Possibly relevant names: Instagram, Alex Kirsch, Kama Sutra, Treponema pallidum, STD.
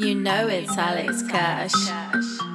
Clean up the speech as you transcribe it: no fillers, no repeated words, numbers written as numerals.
You know it's Alex Kirsch.